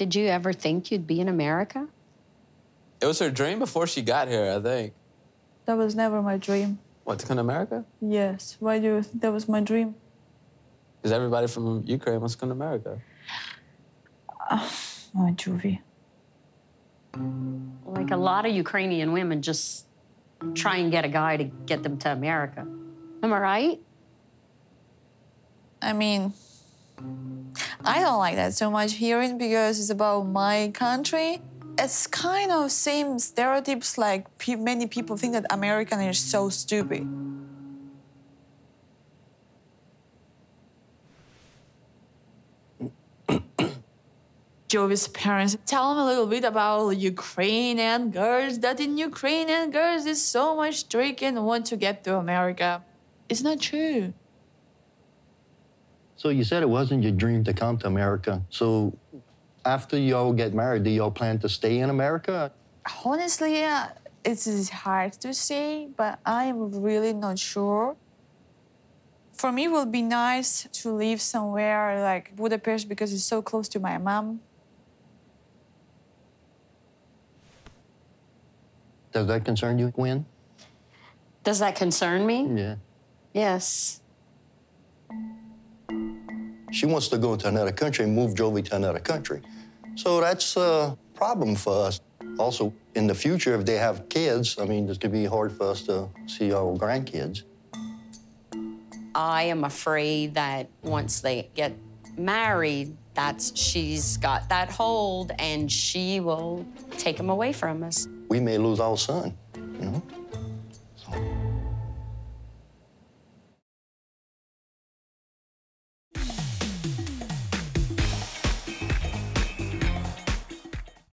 Did you ever think you'd be in America? It was her dream before she got here, I think. That was never my dream. What, to come to America? Yes. Why do you think that was my dream? Because everybody from Ukraine wants to come to America. Oh, Jovi. Like a lot of Ukrainian women just try and get a guy to get them to America. Am I right? I mean, I don't like that so much hearing because it's about my country. It's kind of same stereotypes, like many people think that Americans are so stupid. Jovi's parents tell him a little bit about Ukrainian girls, that in Ukrainian girls is so much trick and want to get to America. It's not true. So you said it wasn't your dream to come to America. So after y'all get married, do y'all plan to stay in America? Honestly, it's hard to say, but I'm really not sure. For me, it would be nice to live somewhere like Budapest because it's so close to my mom. Does that concern you, Gwen? Does that concern me? Yeah. Yes. She wants to go to another country and move Jovi to another country. So that's a problem for us. Also, in the future, if they have kids, I mean, it's going to be hard for us to see our grandkids. I am afraid that once they get married, she's got that hold and she will take him away from us. We may lose our son, you know?